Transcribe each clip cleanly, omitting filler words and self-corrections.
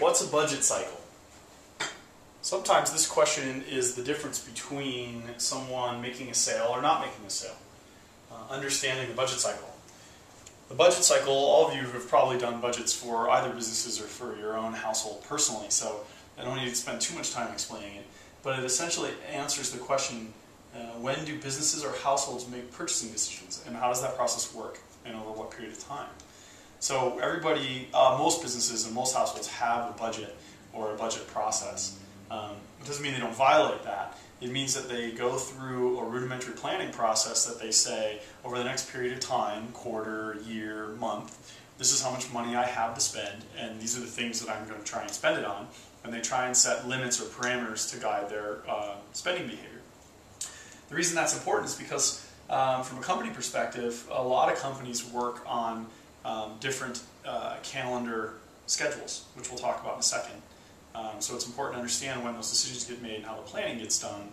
What's a budget cycle? Sometimes this question is the difference between someone making a sale or not making a sale. Understanding the budget cycle. The budget cycle, all of you have probably done budgets for either businesses or for your own household personally, so I don't need to spend too much time explaining it, but it essentially answers the question, when do businesses or households make purchasing decisions, and how does that process work, and over what period of time? So everybody, most businesses and most households have a budget or a budget process. It doesn't mean they don't violate that. It means that they go through a rudimentary planning process that they say, over the next period of time, quarter, year, month, this is how much money I have to spend, and these are the things that I'm going to try and spend it on. And they try and set limits or parameters to guide their spending behavior. The reason that's important is because from a company perspective, a lot of companies work on different calendar schedules, which we'll talk about in a second. So it's important to understand when those decisions get made and how the planning gets done.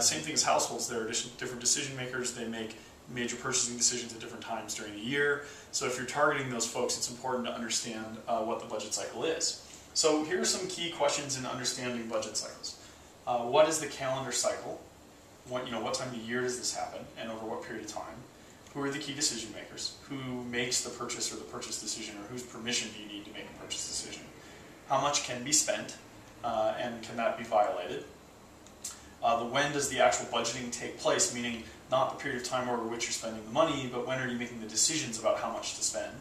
Same thing as households, there are different decision makers. They make major purchasing decisions at different times during the year. So if you're targeting those folks, it's important to understand what the budget cycle is. So here are some key questions in understanding budget cycles. What is the calendar cycle? What time of year does this happen, and over what period of time? Who are the key decision makers? Who makes the purchase or the purchase decision, or whose permission do you need to make a purchase decision? How much can be spent, and can that be violated? When does the actual budgeting take place, meaning not the period of time over which you're spending the money, but when are you making the decisions about how much to spend?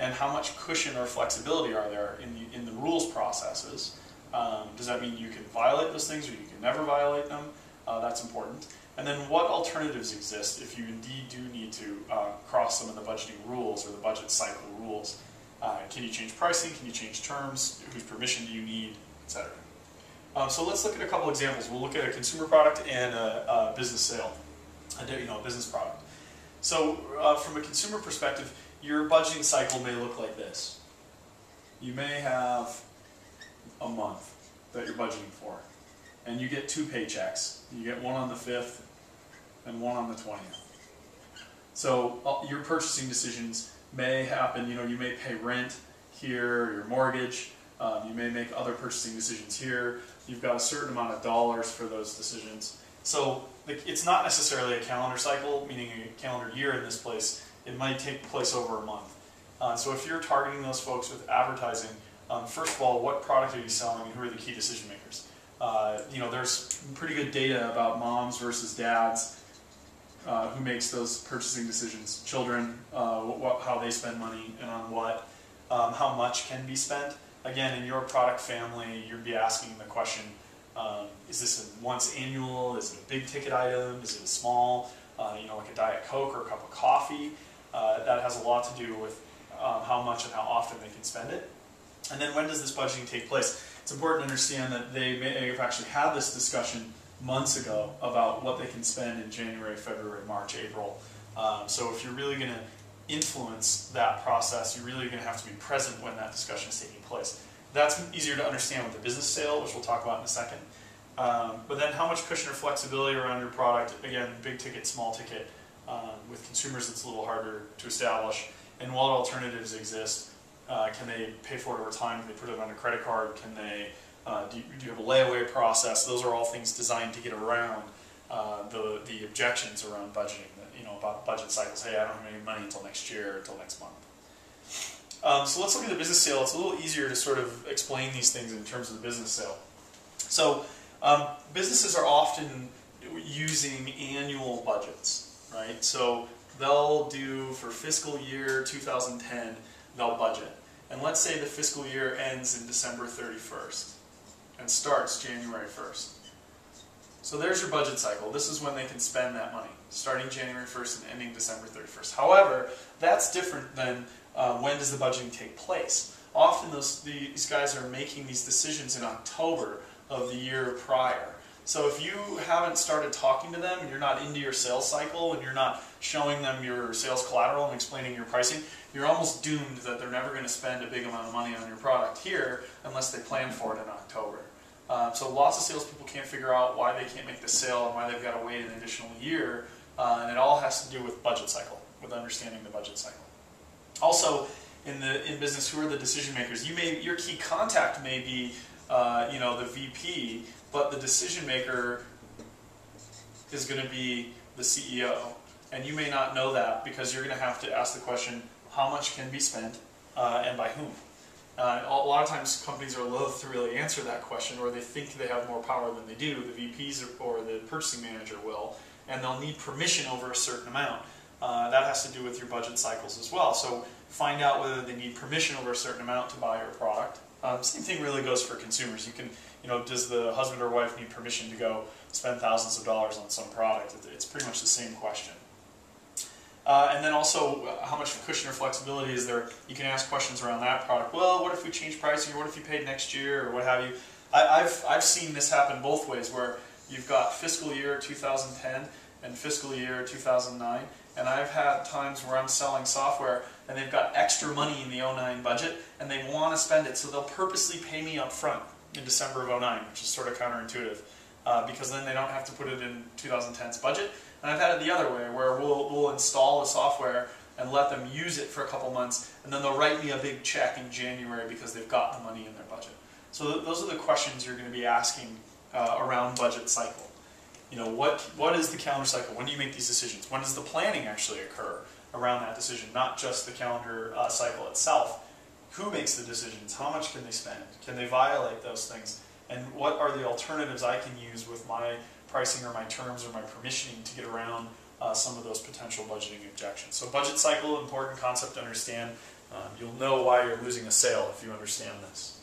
And how much cushion or flexibility are there in the rules processes? Does that mean you can violate those things, or you can never violate them? That's important. And then what alternatives exist if you indeed do need to cross some of the budgeting rules or the budget cycle rules? Can you change pricing? Can you change terms? Whose permission do you need? Etc. So let's look at a couple examples. We'll look at a consumer product and a business sale, a business product. So from a consumer perspective, your budgeting cycle may look like this. You may have a month that you're budgeting for, and you get two paychecks. You get one on the 5th and one on the 20th. So your purchasing decisions may happen. You may pay rent here, your mortgage. You may make other purchasing decisions here. You've got a certain amount of dollars for those decisions. So it's not necessarily a calendar cycle, meaning a calendar year in this place. It might take place over a month. So if you're targeting those folks with advertising, first of all, what product are you selling and who are the key decision makers? There's pretty good data about moms versus dads, who makes those purchasing decisions, children, how they spend money and on what, how much can be spent. Again, in your product family, you'd be asking the question, is this a once annual, is it a big ticket item, is it a small, like a Diet Coke or a cup of coffee? That has a lot to do with how much and how often they can spend it. And then when does this budgeting take place? It's important to understand that they may have actually had this discussion months ago about what they can spend in January, February, March, April. So if you're really going to influence that process, you're really going to have to be present when that discussion is taking place. That's easier to understand with the business sale, which we'll talk about in a second. But then how much cushion or flexibility around your product, again, big ticket, small ticket. With consumers, it's a little harder to establish. And what alternatives exist? Can they pay for it over time? Can they put it on a credit card? Can they, do you have a layaway process? Those are all things designed to get around the objections around budgeting, about budget cycles. Hey, I don't have any money until next year, until next month. So let's look at the business sale. It's a little easier to sort of explain these things in terms of the business sale. So businesses are often using annual budgets, right? So they'll do for fiscal year 2010, they'll budget. And let's say the fiscal year ends in December 31st and starts January 1st. So there's your budget cycle. This is when they can spend that money, starting January 1st and ending December 31st. However, that's different than when does the budgeting take place. Often these guys are making these decisions in October of the year prior. So if you haven't started talking to them, and you're not into your sales cycle, and you're not showing them your sales collateral and explaining your pricing, you're almost doomed that they're never going to spend a big amount of money on your product here unless they plan for it in October. So lots of salespeople can't figure out why they can't make the sale and why they've got to wait an additional year, and it all has to do with budget cycle, with understanding the budget cycle. Also, in business who are the decision makers. You may, your key contact may be the VP, but the decision maker is going to be the CEO, and you may not know that because you're going to have to ask the question, how much can be spent and by whom? A lot of times companies are loath to really answer that question, or they think they have more power than they do. The VPs or the purchasing manager will, and they'll need permission over a certain amount. That has to do with your budget cycles as well. So find out whether they need permission over a certain amount to buy your product. Same thing really goes for consumers. You can, does the husband or wife need permission to go spend thousands of dollars on some product? It's pretty much the same question. And then also, how much cushion or flexibility is there? You can ask questions around that product. Well, what if we change pricing? Or what if you paid next year, or what have you? I've seen this happen both ways, where you've got fiscal year 2010 and fiscal year 2009, and I've had times where I'm selling software and they've got extra money in the 09 budget and they want to spend it, so they'll purposely pay me up front in December of 09, which is sort of counterintuitive, because then they don't have to put it in 2010's budget. And I've had it the other way, where we'll install the software and let them use it for a couple months, and then they'll write me a big check in January because they've got the money in their budget. So those are the questions you're going to be asking around budget cycle. What is the calendar cycle? When do you make these decisions? When does the planning actually occur around that decision, not just the calendar cycle itself? Who makes the decisions? How much can they spend? Can they violate those things? And what are the alternatives I can use with my pricing or my terms or my permissioning to get around some of those potential budgeting objections? So budget cycle, important concept to understand. You'll know why you're losing a sale if you understand this.